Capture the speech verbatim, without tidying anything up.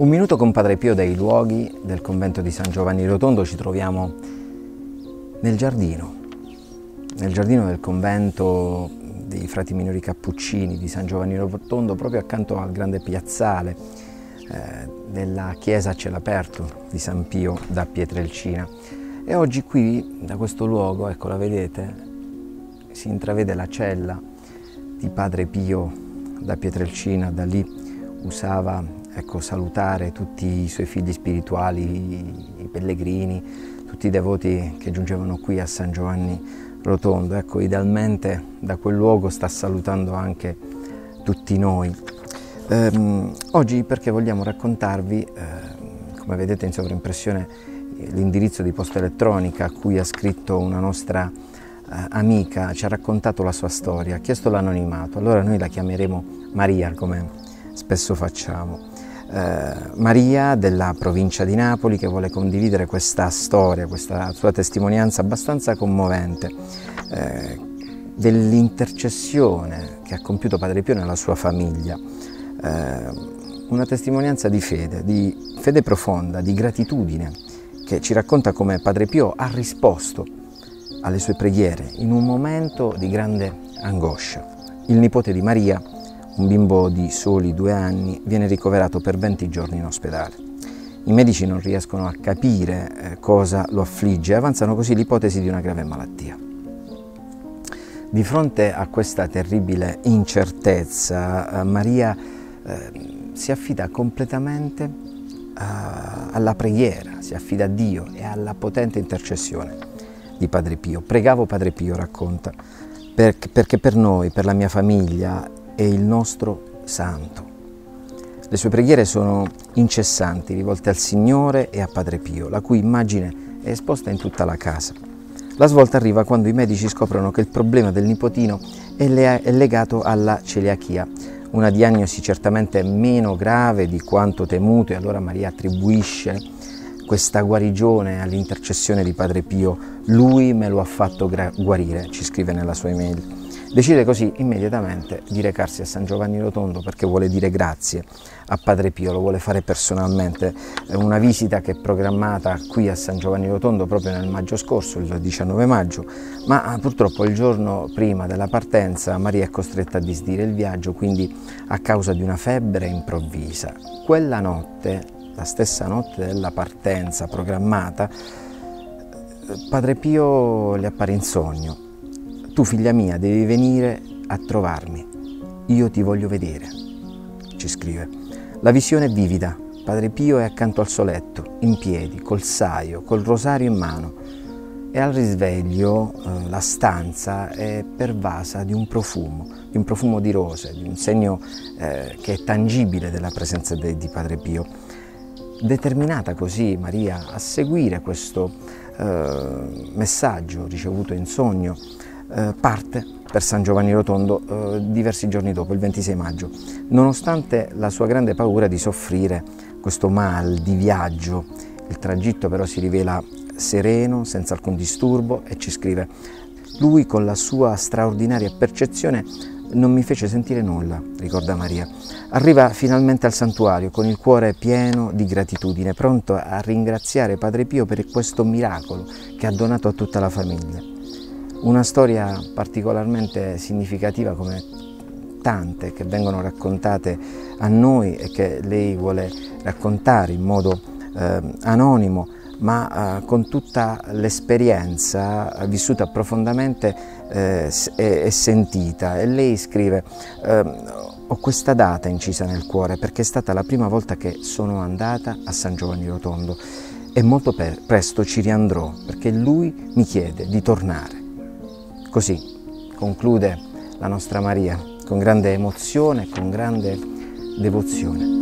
Un minuto con Padre Pio dai luoghi del convento di San Giovanni Rotondo. Ci troviamo nel giardino, nel giardino del convento dei Frati Minori Cappuccini di San Giovanni Rotondo, proprio accanto al grande piazzale eh, della chiesa a cielo aperto di San Pio da Pietrelcina. E oggi qui, da questo luogo, ecco la vedete, si intravede la cella di Padre Pio da Pietrelcina. Da lì usava Ecco, salutare tutti i suoi figli spirituali, i pellegrini, tutti i devoti che giungevano qui a San Giovanni Rotondo. Ecco, idealmente da quel luogo sta salutando anche tutti noi. Ehm, oggi perché vogliamo raccontarvi, eh, come vedete in sovraimpressione, l'indirizzo di posta elettronica a cui ha scritto una nostra eh, amica, ci ha raccontato la sua storia, ha chiesto l'anonimato. Allora noi la chiameremo Maria, come spesso facciamo. Eh, Maria della provincia di Napoli, che vuole condividere questa storia, questa sua testimonianza abbastanza commovente eh, dell'intercessione che ha compiuto Padre Pio nella sua famiglia. Eh, una testimonianza di fede, di fede profonda, di gratitudine, che ci racconta come Padre Pio ha risposto alle sue preghiere in un momento di grande angoscia. Il nipote di Maria, un bimbo di soli due anni, viene ricoverato per venti giorni in ospedale. I medici non riescono a capire cosa lo affligge e avanzano così l'ipotesi di una grave malattia. Di fronte a questa terribile incertezza, Maria eh, si affida completamente eh, alla preghiera, si affida a Dio e alla potente intercessione di Padre Pio. Pregavo Padre Pio, racconta, perché per noi, per la mia famiglia, è il nostro santo. Le sue preghiere sono incessanti, rivolte al Signore e a Padre Pio, la cui immagine è esposta in tutta la casa. La svolta arriva quando i medici scoprono che il problema del nipotino è, le è legato alla celiachia, una diagnosi certamente meno grave di quanto temuto, e allora Maria attribuisce questa guarigione all'intercessione di Padre Pio. Lui me lo ha fatto guarire, ci scrive nella sua email. Decide così immediatamente di recarsi a San Giovanni Rotondo perché vuole dire grazie a Padre Pio, lo vuole fare personalmente. È una visita che è programmata qui a San Giovanni Rotondo proprio nel maggio scorso, il diciannove maggio, ma purtroppo il giorno prima della partenza Maria è costretta a disdire il viaggio, quindi a causa di una febbre improvvisa. Quella notte, la stessa notte della partenza programmata, Padre Pio le appare in sogno. Tu, figlia mia, devi venire a trovarmi, io ti voglio vedere, ci scrive. La visione è vivida, Padre Pio è accanto al suo letto, in piedi, col saio, col rosario in mano, e al risveglio eh, la stanza è pervasa di un profumo, di un profumo di rose, di un segno eh, che è tangibile della presenza de, di Padre Pio. Determinata così Maria a seguire questo eh, messaggio ricevuto in sogno, parte per San Giovanni Rotondo eh, diversi giorni dopo, il ventisei maggio, nonostante la sua grande paura di soffrire questo mal di viaggio. Il tragitto però si rivela sereno, senza alcun disturbo, e ci scrive: lui con la sua straordinaria percezione non mi fece sentire nulla, ricorda Maria. Arriva finalmente al santuario con il cuore pieno di gratitudine, pronto a ringraziare Padre Pio per questo miracolo che ha donato a tutta la famiglia. Una storia particolarmente significativa, come tante che vengono raccontate a noi e che lei vuole raccontare in modo eh, anonimo, ma eh, con tutta l'esperienza vissuta profondamente eh, e, e sentita. E lei scrive: eh, ho questa data incisa nel cuore perché è stata la prima volta che sono andata a San Giovanni Rotondo e molto presto ci riandrò perché lui mi chiede di tornare. Così conclude la nostra Maria, con grande emozione e con grande devozione.